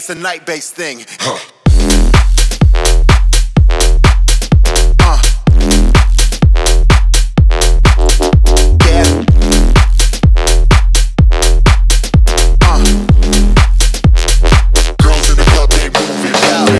as the night bass thing.